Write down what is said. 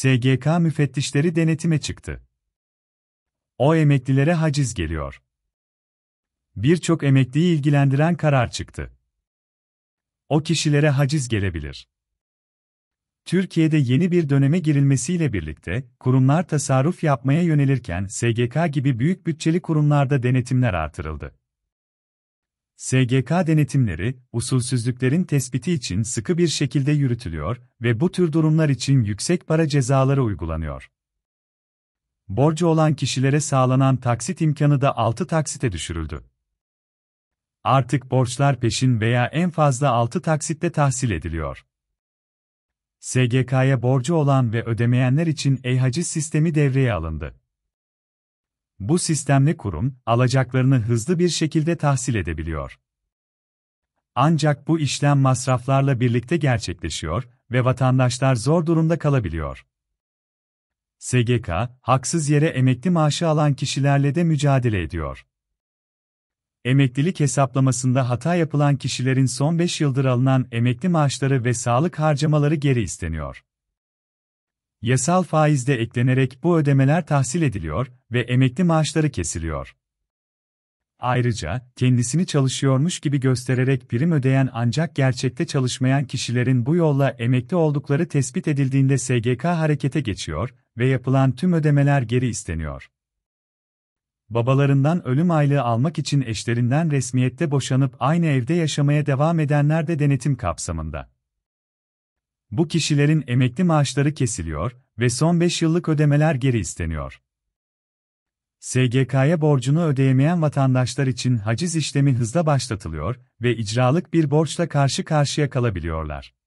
SGK müfettişleri denetime çıktı. O emeklilere haciz geliyor. Birçok emekliyi ilgilendiren karar çıktı. O kişilere haciz gelebilir. Türkiye'de yeni bir döneme girilmesiyle birlikte, kurumlar tasarruf yapmaya yönelirken SGK gibi büyük bütçeli kurumlarda denetimler artırıldı. SGK denetimleri, usulsüzlüklerin tespiti için sıkı bir şekilde yürütülüyor ve bu tür durumlar için yüksek para cezaları uygulanıyor. Borcu olan kişilere sağlanan taksit imkanı da 6 taksite düşürüldü. Artık borçlar peşin veya en fazla 6 taksitte tahsil ediliyor. SGK'ya borcu olan ve ödemeyenler için e-haciz sistemi devreye alındı. Bu sistemle kurum, alacaklarını hızlı bir şekilde tahsil edebiliyor. Ancak bu işlem masraflarla birlikte gerçekleşiyor ve vatandaşlar zor durumda kalabiliyor. SGK, haksız yere emekli maaşı alan kişilerle de mücadele ediyor. Emeklilik hesaplamasında hata yapılan kişilerin son 5 yıldır alınan emekli maaşları ve sağlık harcamaları geri isteniyor. Yasal faiz de eklenerek bu ödemeler tahsil ediliyor ve emekli maaşları kesiliyor. Ayrıca, kendisini çalışıyormuş gibi göstererek prim ödeyen ancak gerçekte çalışmayan kişilerin bu yolla emekli oldukları tespit edildiğinde SGK harekete geçiyor ve yapılan tüm ödemeler geri isteniyor. Babalarından ölüm aylığı almak için eşlerinden resmiyette boşanıp aynı evde yaşamaya devam edenler de denetim kapsamında. Bu kişilerin emekli maaşları kesiliyor ve son 5 yıllık ödemeler geri isteniyor. SGK'ya borcunu ödeyemeyen vatandaşlar için haciz işlemi hızla başlatılıyor ve icralık bir borçla karşı karşıya kalabiliyorlar.